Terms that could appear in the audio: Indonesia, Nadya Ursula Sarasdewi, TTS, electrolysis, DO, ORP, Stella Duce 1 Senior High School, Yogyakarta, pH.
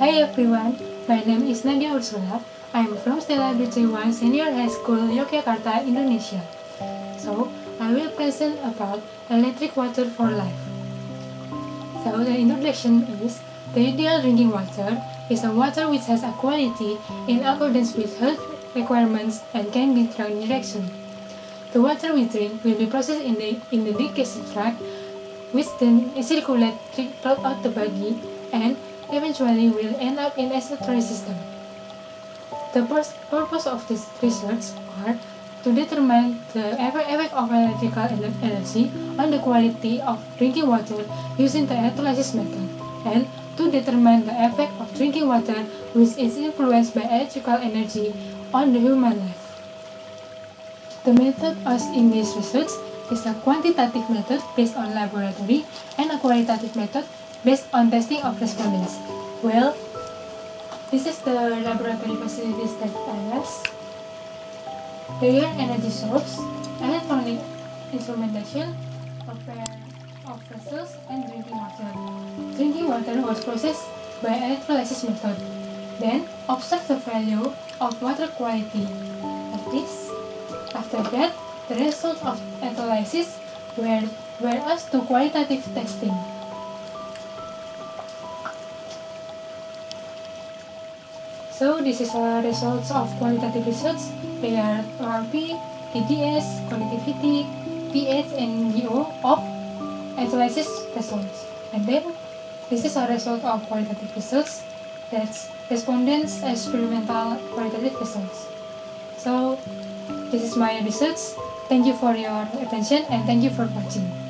Hi everyone, my name is Nadya Ursula. I am from Stella Duce 1 Senior High School, Yogyakarta, Indonesia. So, I will present about electric water for life. So, the introduction is, the ideal drinking water is a water which has a quality in accordance with health requirements and can be drunk direction. The water we drink will be processed in the digestive tract, which then circulate throughout the body and eventually will end up in excretory system. The purpose of this research are to determine the effect of electrical energy on the quality of drinking water using the electrolysis method, and to determine the effect of drinking water which is influenced by electrical energy on the human life. The method used in this research is a quantitative method based on laboratory and a qualitative method based on testing of respondents. Well, this is the laboratory facilities that I have. Real energy source, electronic instrumentation, a pair of vessels, and drinking water. Drinking water was processed by electrolysis method. Then, observe the value of water quality like this. After that, the results of electrolysis were asked to qualitative testing. So this is the results of qualitative research. They are ORP, TTS, connectivity, pH, and DO of electrolysis results. And then this is a result of qualitative research. That's respondents' experimental qualitative results. So this is my research. Thank you for your attention and thank you for watching.